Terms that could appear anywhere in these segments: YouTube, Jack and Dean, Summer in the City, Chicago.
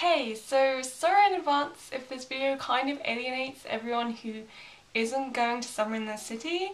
Hey, so sorry in advance if this video kind of alienates everyone who isn't going to Summer in the City,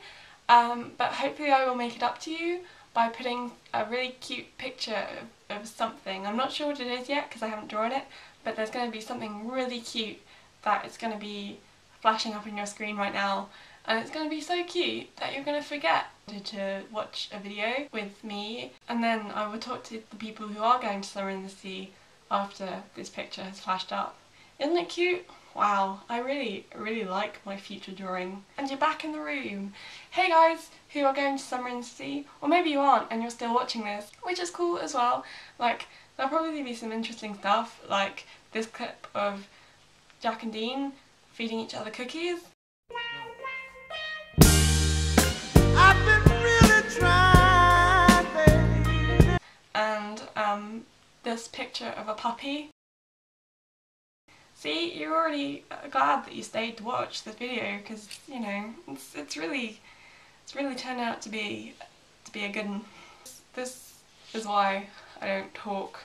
but hopefully I will make it up to you by putting a really cute picture of something. I'm not sure what it is yet because I haven't drawn it, but there's going to be something really cute that is going to be flashing up on your screen right now, and it's going to be so cute that you're going to forget to watch a video with me, and then I will talk to the people who are going to Summer in the Sea after this picture has flashed up. Isn't it cute? Wow, I really like my future drawing. And you're back in the room. Hey guys who are going to Summer in the Sea, or maybe you aren't and you're still watching this, which is cool as well. Like, there'll probably be some interesting stuff, like this clip of Jack and Dean feeding each other cookies. I've been really trying, baby. And this picture of a puppy. See, you're already glad that you stayed to watch this video because, you know, it's really turned out to be a good one. This is why I don't talk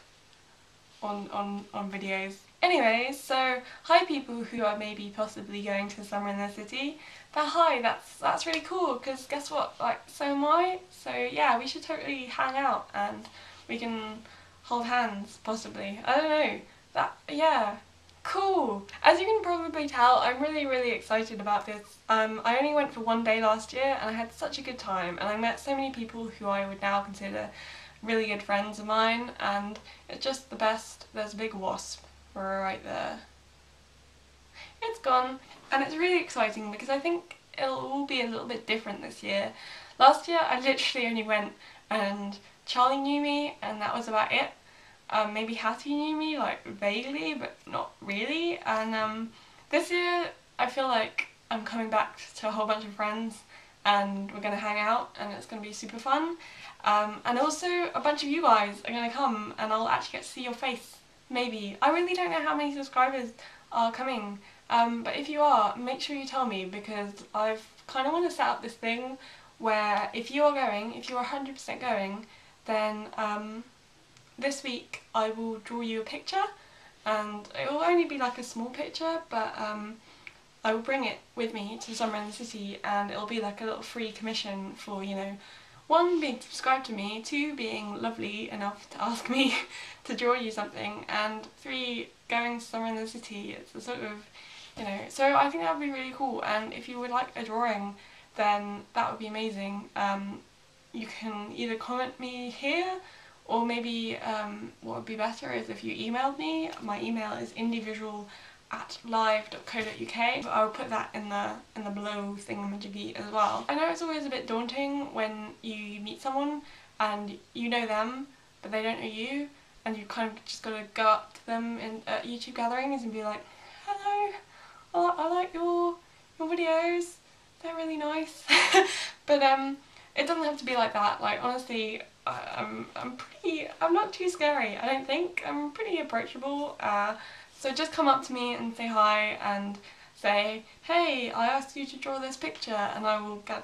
on videos. Anyway, so hi people who are maybe possibly going to Summer in the City. But hi, that's really cool because guess what? Like, so am I. So yeah, we should totally hang out and we can hold hands, possibly. I don't know. That, yeah. Cool! As you can probably tell, I'm really excited about this. I only went for one day last year and I had such a good time, and I met so many people who I would now consider really good friends of mine, and it's just the best. There's a big wasp right there. It's gone, and it's really exciting because I think it'll all be a little bit different this year. Last year I literally only went and Charlie knew me and that was about it. Maybe Hattie knew me, like, vaguely, but not really, and this year I feel like I'm coming back to a whole bunch of friends and we're gonna hang out and it's gonna be super fun, and also a bunch of you guys are gonna come and I'll actually get to see your face, maybe. I really don't know how many subscribers are coming, but if you are, make sure you tell me because I've kind of want to set up this thing where if you are going, if you're 100% going, then this week I will draw you a picture, and it will only be like a small picture, but I will bring it with me to Summer in the City, and it'll be like a little free commission for, you know, 1, being subscribed to me, 2, being lovely enough to ask me to draw you something, and 3, going to Summer in the City. It's a sort of, you know, so I think that would be really cool, and if you would like a drawing, then that would be amazing. You can either comment me here, or maybe what would be better is if you emailed me. My email is indievisual@live.co.uk. I'll put that in the below thingamajiggy as well. I know it's always a bit daunting when you meet someone and you know them but they don't know you, and you kind of just gotta go up to them in YouTube gatherings and be like, hello, I like your videos, they're really nice. But it doesn't have to be like that. Like, honestly, I'm not too scary, I don't think. I'm pretty approachable, so just come up to me and say hi and say, hey, I asked you to draw this picture, and I will get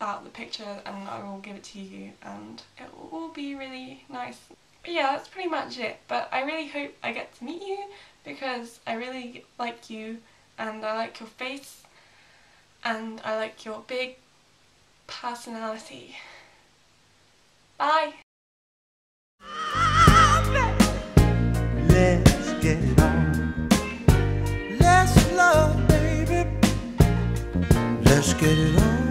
out the picture and I will give it to you, and it will all be really nice. But yeah, that's pretty much it, but I really hope I get to meet you because I really like you, and I like your face, and I like your big personality. Bye. Let's get on. Let's love, baby. Let's get it on.